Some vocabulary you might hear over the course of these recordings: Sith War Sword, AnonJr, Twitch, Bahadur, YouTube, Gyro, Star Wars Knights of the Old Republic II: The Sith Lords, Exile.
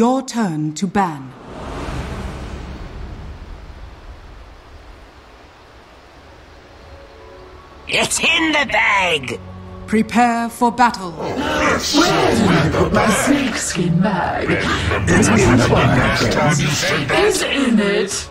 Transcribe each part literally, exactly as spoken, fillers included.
Your turn to ban. It's in the bag! Prepare for battle. Yes. Where did I put my snakeskin bag? It's in the bag. It's in it.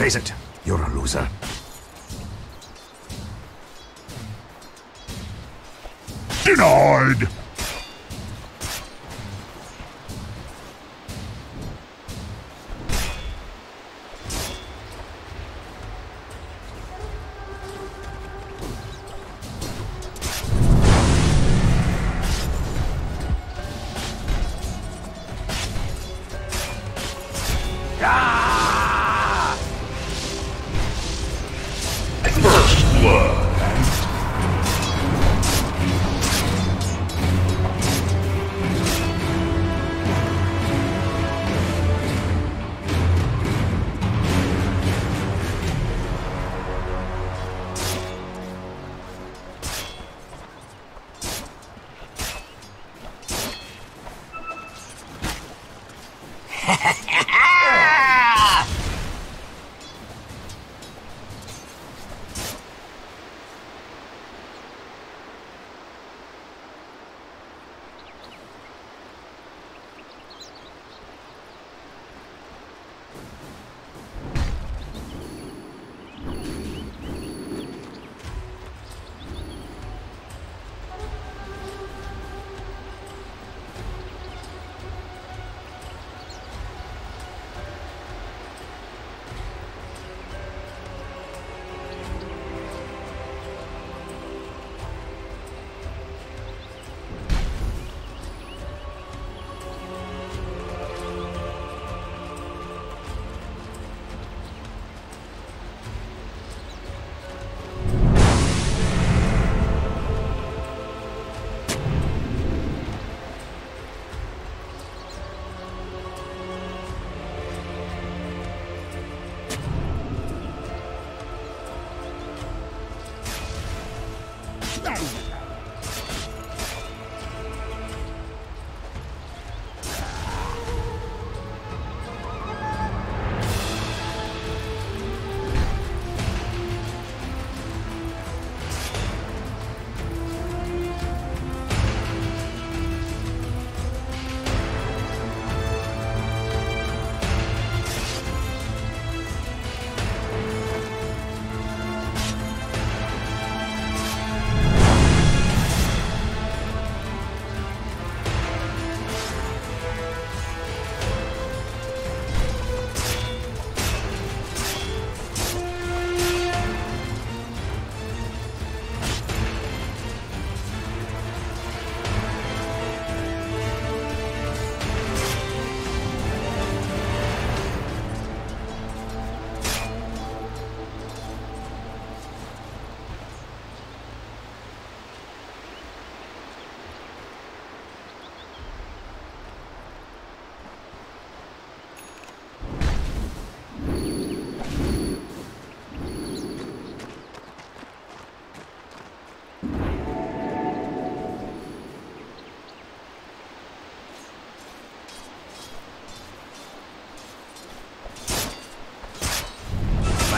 Face it, you're a loser. Denied! First blood.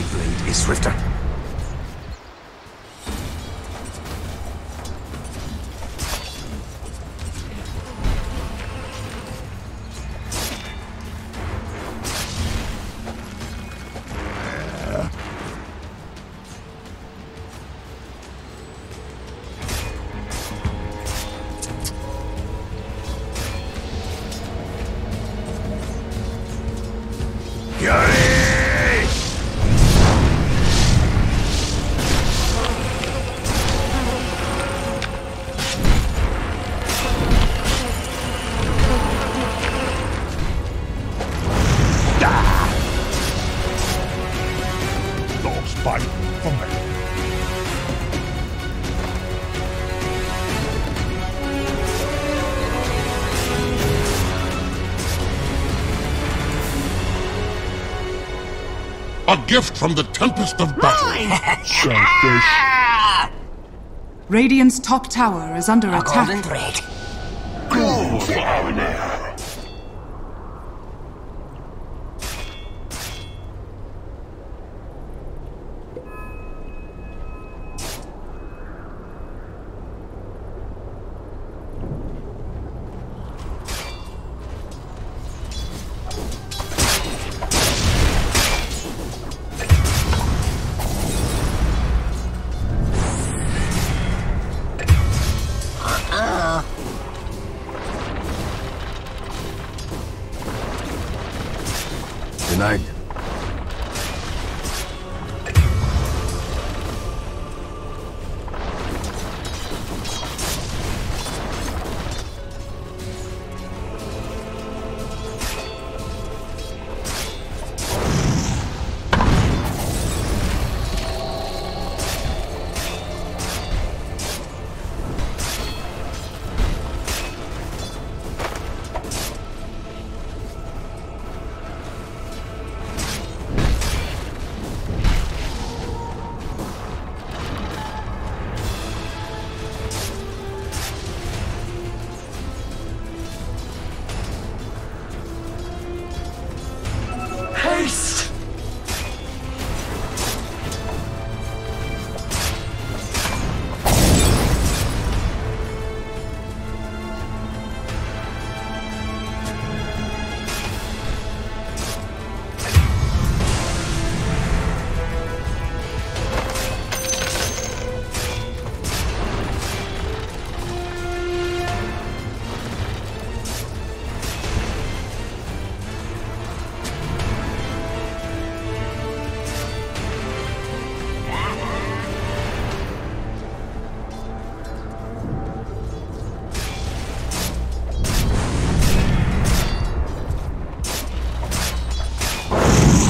my blade is swifter. A gift from the Tempest of Battle. Selfish. Radiant's top tower is under a attack. Golden thread. Golden armor. Night.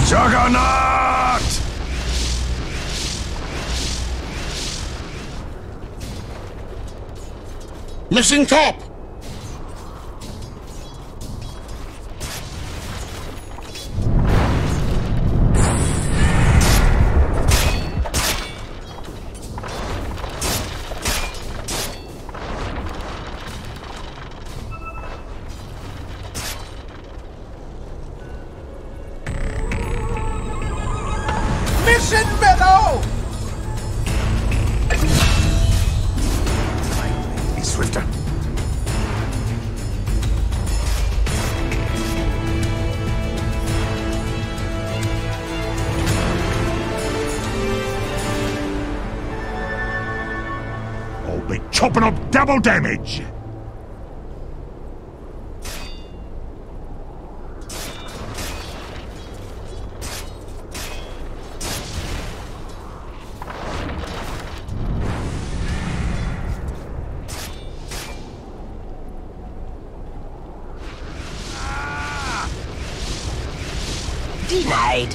Juggernaut! Missing top! Chopping up double damage! Denied!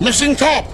Missing top!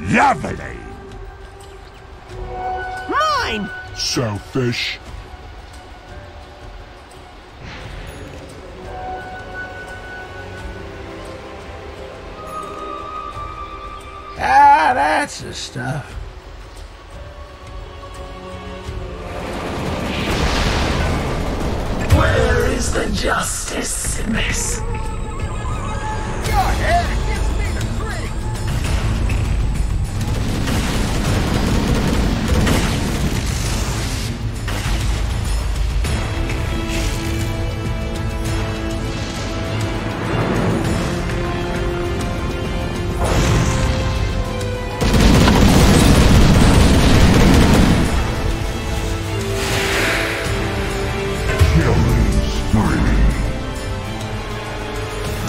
Lovely! Mine! Selfish. Ah, that's the stuff. Where is the justice in this? Your head gives me the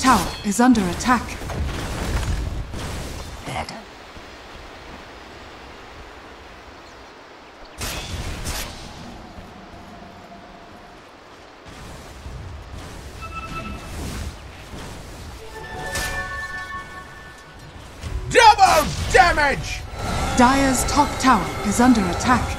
tower is under attack. Dire's top tower is under attack. Double damage! Dire's top tower is under attack.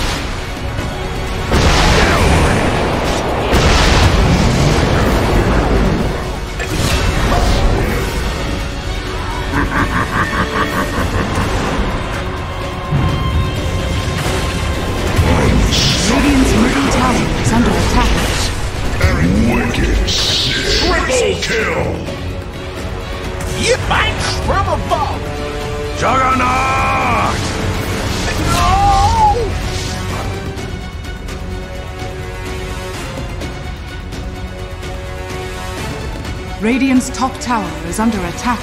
Radiant's middle tower is under attack. Very wicked. Triple kill! You might trouble ball! Juggernaut! Radiant's top tower is under attack.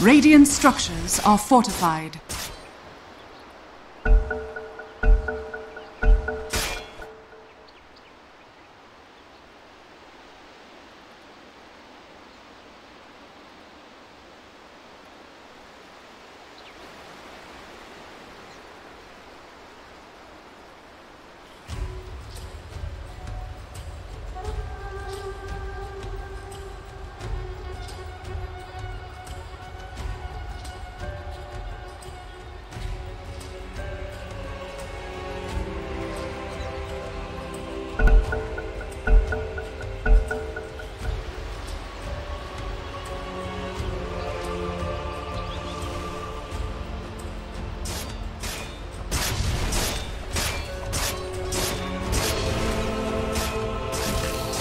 Radiant structures are fortified.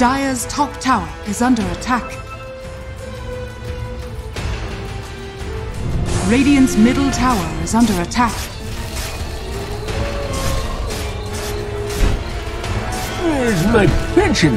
Dire's top tower is under attack. Radiant's middle tower is under attack. Where's my pension?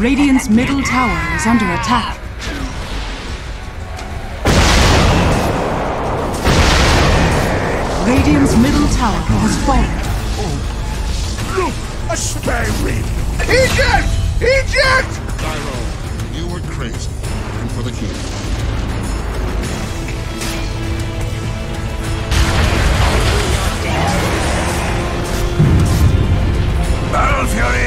Radiant's middle tower is under attack. Radiant's middle tower has fallen. Oh. Look, a spare rib! Eject! Eject! Gyro, you were crazy. Looking for the key. Battle Fury!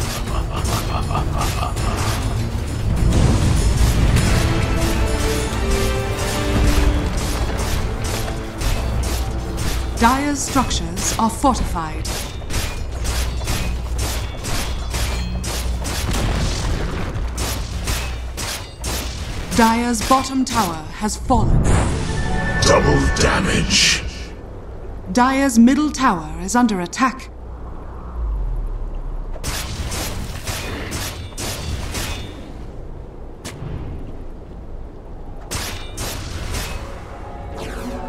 Dire's structures are fortified. Dire's bottom tower has fallen. Double damage. Dire's middle tower is under attack.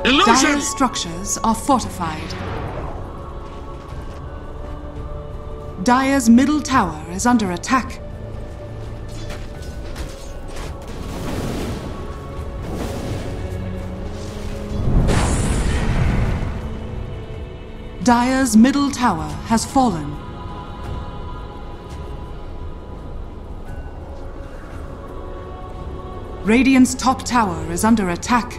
Dire structures are fortified. Dire's middle tower is under attack. Dire's middle tower has fallen. Radiant's top tower is under attack.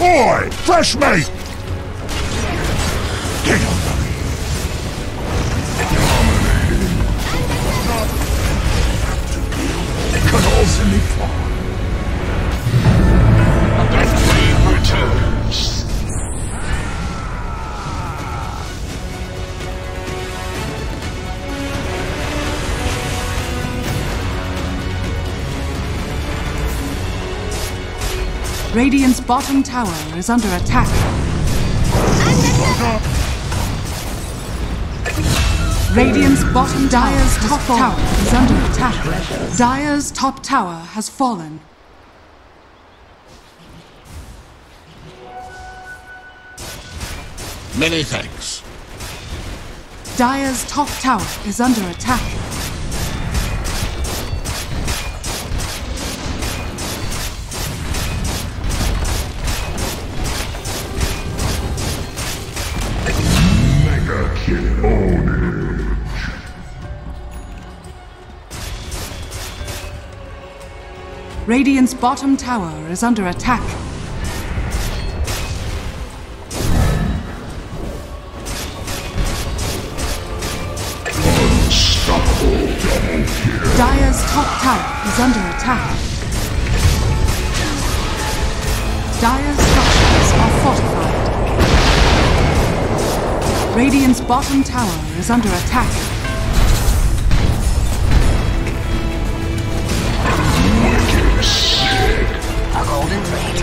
Boy, fresh mate! Get on them! Returns. Radiant's bottom tower is under attack. Radiant's bottom Dire's top tower is under attack. Dire's top tower has fallen. Many thanks. Dire's top tower is under attack. Mega kill on edge. Radiant's bottom tower is under attack. Dire's top tower is under attack. Dire's structures are fortified. Radiant's bottom tower is under attack. A golden blade.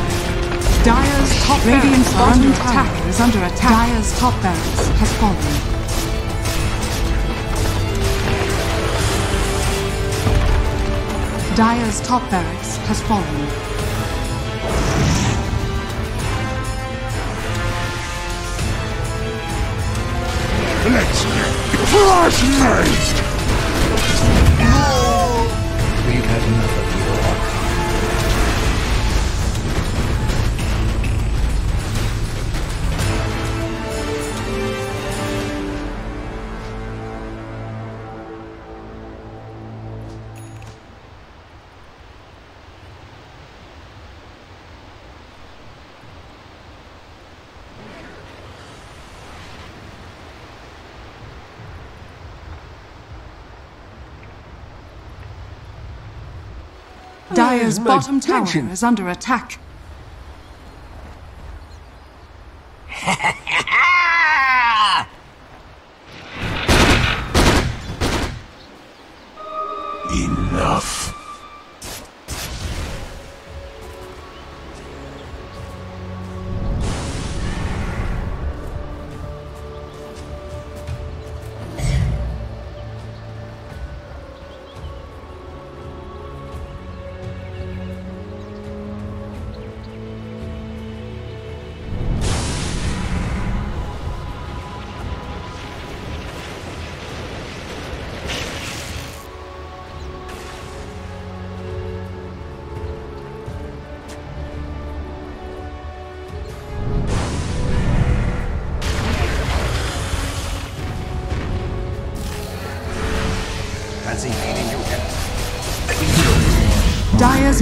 Dire's top Radiant's bottom tower is under attack. Dire's top barracks has fallen. Dire's top barracks has fallen. Let's flash night! We've had enough of Dire's bottom tower is under attack. Enough. Dire's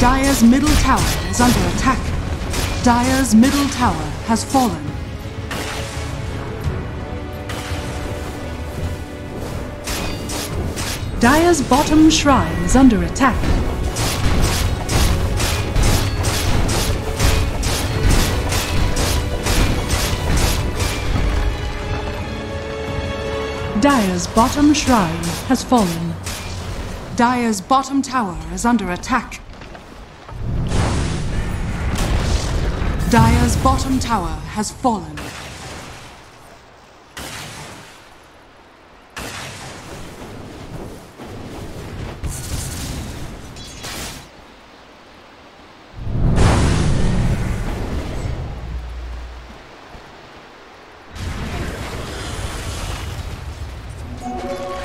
Dire's middle tower is under attack. Dire's middle tower has fallen. Dire's bottom shrine is under attack. Dire's bottom shrine has fallen. Dire's bottom tower is under attack. Dire's bottom tower has fallen.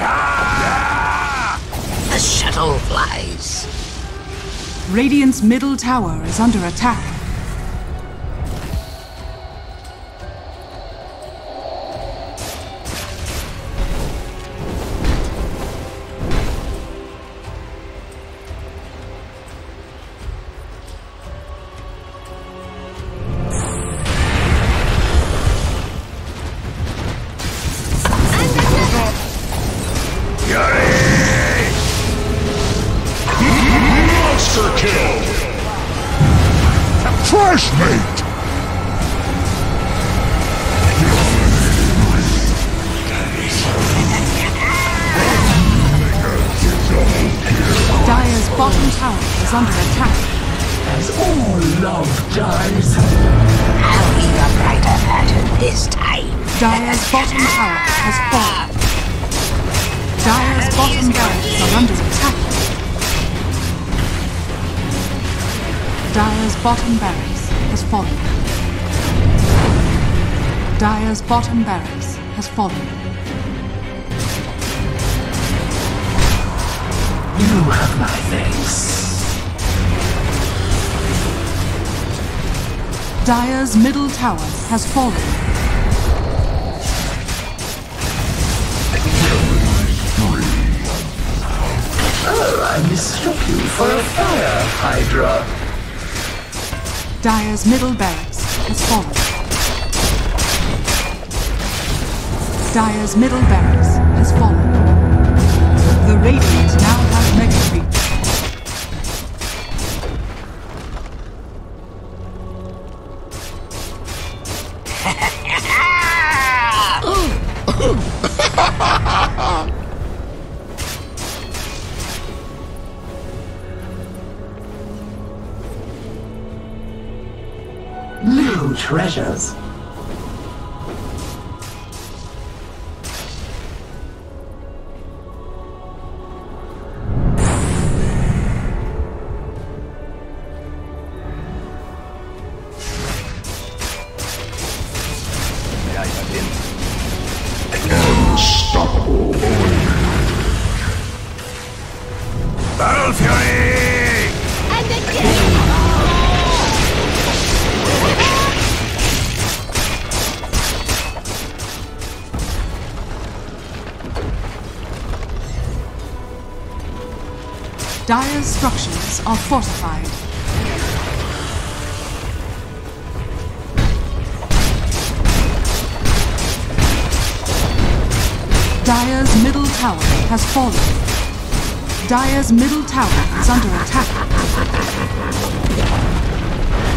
Ah! The shuttle flies. Radiant's middle tower is under attack. Flashmate! Dire's bottom tower is under attack. As all love dies, I'll be a brighter pattern this time. Dire's bottom tower has fallen. Dire's bottom barracks are under attack. Dire's bottom barracks has fallen. Dire's bottom barracks has fallen. You have my thanks. Dire's middle tower has fallen. Oh, I mistook you for a fire, Hydra. Dire's middle barracks has fallen. Dire's middle barracks has fallen. The Radiant now have Mega Feet. New treasures. Dire's structures are fortified. Dire's middle tower has fallen. Dire's middle tower is under attack.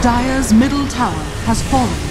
Dire's middle tower has fallen.